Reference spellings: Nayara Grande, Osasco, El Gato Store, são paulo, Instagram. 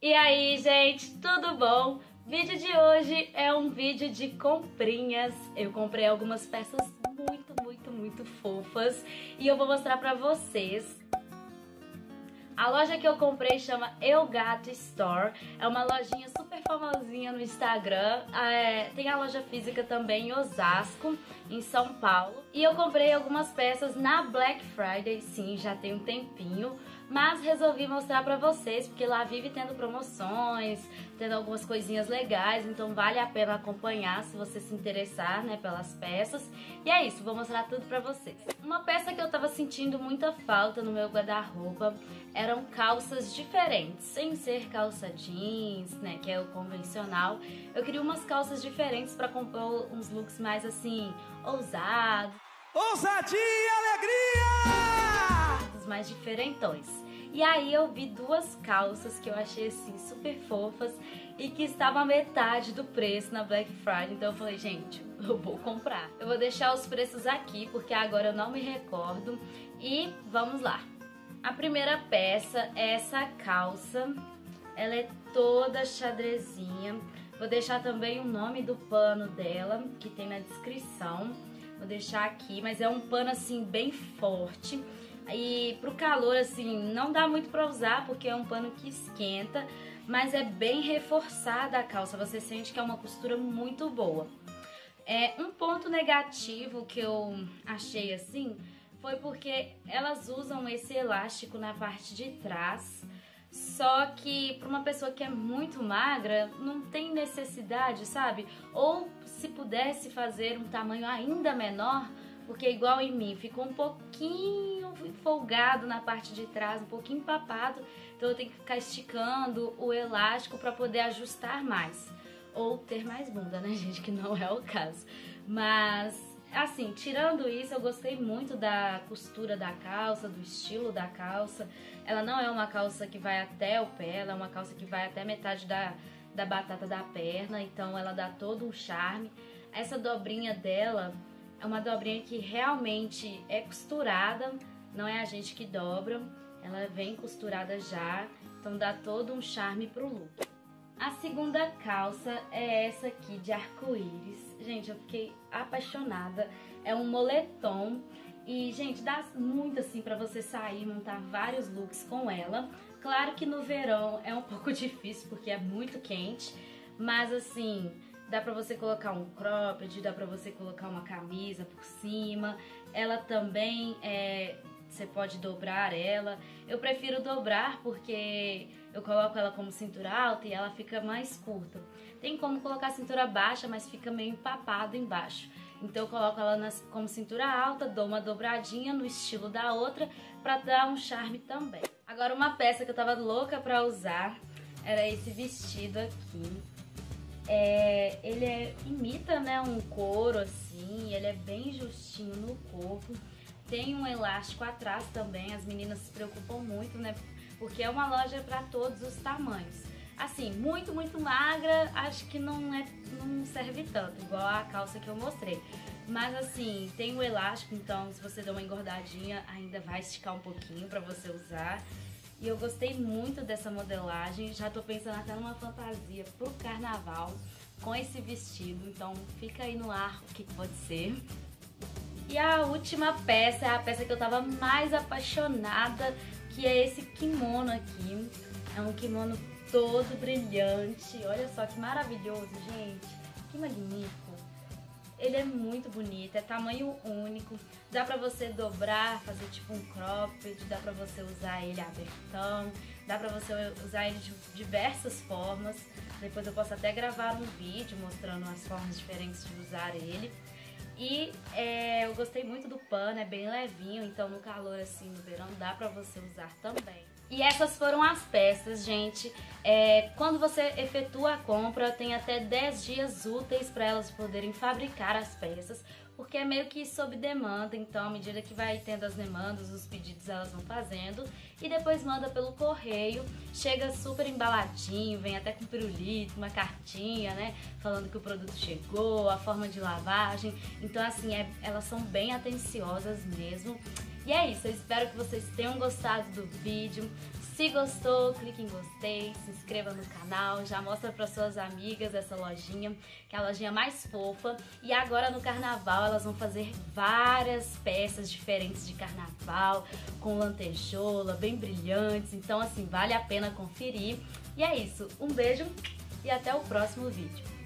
E aí, gente, tudo bom? Vídeo de hoje é um vídeo de comprinhas. Eu comprei algumas peças muito fofas e eu vou mostrar pra vocês. A loja que eu comprei chama El Gato Store. É uma lojinha super famosinha no Instagram. Tem a loja física também em Osasco, em São Paulo. E eu comprei algumas peças na Black Friday, sim, já tem um tempinho. Mas resolvi mostrar pra vocês, porque lá vive tendo promoções, tendo algumas coisinhas legais, então vale a pena acompanhar se você se interessar, né, pelas peças. E é isso, vou mostrar tudo pra vocês. Uma peça que eu tava sentindo muita falta no meu guarda-roupa eram calças diferentes, sem ser calça jeans, né, que é o convencional. Eu queria umas calças diferentes pra compor uns looks mais assim, ousados. Ousadia e alegria! Mais diferentões. E aí eu vi duas calças que eu achei assim super fofas e que estavam a metade do preço na Black Friday, então eu falei, gente, eu vou comprar. Eu vou deixar os preços aqui porque agora eu não me recordo e vamos lá. A primeira peça é essa calça, ela é toda xadrezinha, vou deixar também o nome do pano dela que tem na descrição, vou deixar aqui, mas é um pano assim bem forte. E pro calor, assim, não dá muito pra usar, porque é um pano que esquenta, mas é bem reforçada a calça, você sente que é uma costura muito boa. Um ponto negativo que eu achei, assim, foi porque elas usam esse elástico na parte de trás, só que pra uma pessoa que é muito magra, não tem necessidade, sabe? Ou se pudesse fazer um tamanho ainda menor, porque igual em mim, ficou um pouquinho folgado na parte de trás, um pouquinho papado, então eu tenho que ficar esticando o elástico para poder ajustar mais. Ou ter mais bunda, né, gente, que não é o caso. Mas, assim, tirando isso, eu gostei muito da costura da calça, do estilo da calça. Ela não é uma calça que vai até o pé, ela é uma calça que vai até metade da batata da perna, então ela dá todo um charme. Essa dobrinha dela... é uma dobrinha que realmente é costurada, não é a gente que dobra, ela vem costurada já, então dá todo um charme pro look. A segunda calça é essa aqui de arco-íris. Gente, eu fiquei apaixonada, é um moletom e, gente, dá muito assim pra você sair e montar vários looks com ela. Claro que no verão é um pouco difícil porque é muito quente, mas assim... dá pra você colocar um cropped, dá pra você colocar uma camisa por cima. Ela também, você pode dobrar ela. Eu prefiro dobrar porque eu coloco ela como cintura alta e ela fica mais curta. Tem como colocar cintura baixa, mas fica meio empapado embaixo. Então eu coloco ela como cintura alta, dou uma dobradinha no estilo da outra pra dar um charme também. Agora uma peça que eu tava louca pra usar era esse vestido aqui. Ele imita, né, um couro assim, ele é bem justinho no corpo, tem um elástico atrás também, as meninas se preocupam muito, né, porque é uma loja pra todos os tamanhos. Assim, muito magra, acho que não serve tanto, igual a calça que eu mostrei. Mas assim, tem um elástico, então se você der uma engordadinha, ainda vai esticar um pouquinho pra você usar. E eu gostei muito dessa modelagem, já tô pensando até numa fantasia pro carnaval com esse vestido, então fica aí no ar o que pode ser. E a última peça é a peça que eu tava mais apaixonada, que é esse kimono aqui. É um kimono todo brilhante, olha só que maravilhoso, gente, que magnífico. Ele é muito bonito, é tamanho único, dá pra você dobrar, fazer tipo um cropped, dá pra você usar ele abertão, dá pra você usar ele de diversas formas. Depois eu posso até gravar um vídeo mostrando as formas diferentes de usar ele. E eu gostei muito do pano, é bem levinho, então no calor assim, no verão, dá pra você usar também. E essas foram as peças, gente. Quando você efetua a compra, tem até 10 dias úteis para elas poderem fabricar as peças, porque é meio que sob demanda, então à medida que vai tendo as demandas, os pedidos elas vão fazendo, e depois manda pelo correio, chega super embaladinho, vem até com pirulito, uma cartinha, né, falando que o produto chegou, a forma de lavagem, então assim, elas são bem atenciosas mesmo. E é isso, eu espero que vocês tenham gostado do vídeo. Se gostou, clique em gostei, se inscreva no canal, já mostra para suas amigas essa lojinha, que é a lojinha mais fofa. E agora no carnaval elas vão fazer várias peças diferentes de carnaval, com lantejola, bem brilhantes, então assim, vale a pena conferir. E é isso, um beijo e até o próximo vídeo.